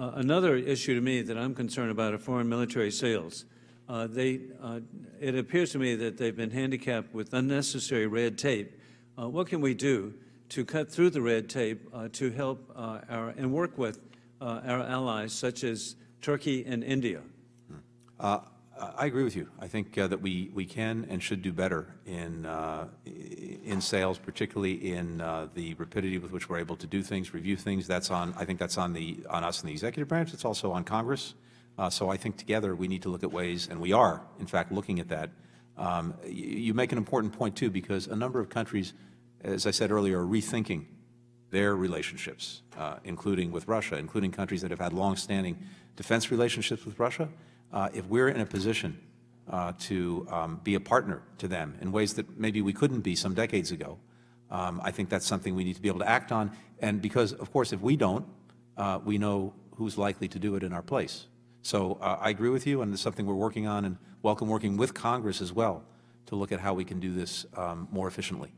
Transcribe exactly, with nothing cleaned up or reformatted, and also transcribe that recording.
Uh, another issue to me that I'm concerned about are foreign military sales. Uh, they, uh, it appears to me that they've been handicapped with unnecessary red tape. Uh, what can we do to cut through the red tape uh, to help uh, our, and work with uh, our allies, such as Turkey and India? Uh, I agree with you. I think uh, that we, we can and should do better in, uh, in sales, particularly in uh, the rapidity with which we're able to do things, review things. That's on, I think that's on, the, on us in the executive branch. It's also on Congress. Uh, so I think together we need to look at ways, and we are, in fact, looking at that. Um, you make an important point, too, because a number of countries, as I said earlier, are rethinking their relationships, uh, including with Russia, including countries that have had long-standing defense relationships with Russia. Uh, if we're in a position uh, to um, be a partner to them in ways that maybe we couldn't be some decades ago, um, I think that's something we need to be able to act on. And because, of course, if we don't, uh, we know who's likely to do it in our place. So uh, I agree with you, and it's something we're working on, and welcome working with Congress as well to look at how we can do this um, more efficiently.